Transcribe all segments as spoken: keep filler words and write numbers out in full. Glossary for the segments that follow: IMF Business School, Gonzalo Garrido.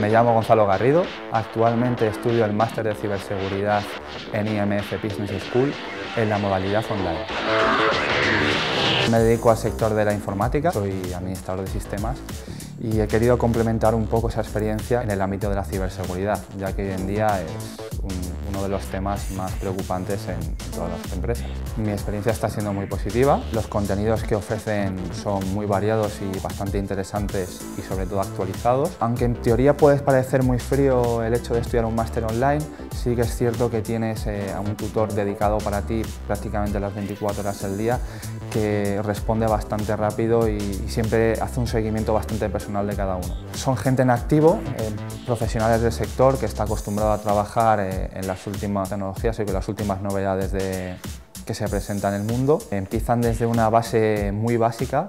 Me llamo Gonzalo Garrido, actualmente estudio el máster de ciberseguridad en I M F Business School en la modalidad online. Me dedico al sector de la informática, soy administrador de sistemas y he querido complementar un poco esa experiencia en el ámbito de la ciberseguridad, ya que hoy en día es un, uno de los temas más preocupantes en todas las empresas. Mi experiencia está siendo muy positiva, los contenidos que ofrecen son muy variados y bastante interesantes y sobre todo actualizados. Aunque en teoría puede parecer muy frío el hecho de estudiar un máster online, sí que es cierto que tienes eh, a un tutor dedicado para ti prácticamente las veinticuatro horas del día, que responde bastante rápido y, y siempre hace un seguimiento bastante personal de cada uno. Son gente en activo, eh, profesionales del sector que está acostumbrado a trabajar eh, en las últimas tecnologías y con las últimas novedades de, que se presentan en el mundo. Empiezan desde una base muy básica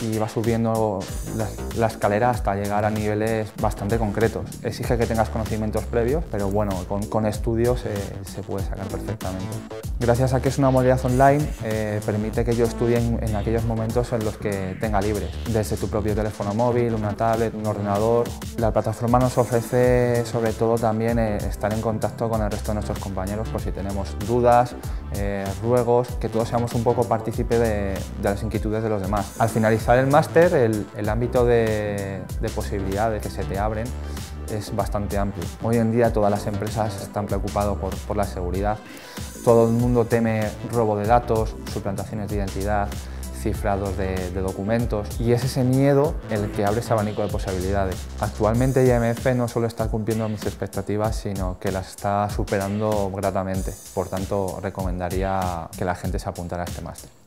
y va subiendo la, la escalera hasta llegar a niveles bastante concretos. Exige que tengas conocimientos previos, pero bueno, con, con estudios eh, se puede sacar perfectamente. Gracias a que es una modalidad online, eh, permite que yo estudie en, en aquellos momentos en los que tenga libres, desde tu propio teléfono móvil, una tablet, un ordenador. La plataforma nos ofrece sobre todo también eh, estar en contacto con el resto de nuestros compañeros por si tenemos dudas, eh, ruegos, que todos seamos un poco partícipe de, de las inquietudes de los demás. Al finalizar el máster, el, el ámbito de, de posibilidades que se te abren es bastante amplio. Hoy en día todas las empresas están preocupadas por, por la seguridad. Todo el mundo teme robo de datos, suplantaciones de identidad, cifrados de, de documentos, y es ese miedo el que abre ese abanico de posibilidades. Actualmente I M F no solo está cumpliendo mis expectativas, sino que las está superando gratamente. Por tanto, recomendaría que la gente se apuntara a este máster.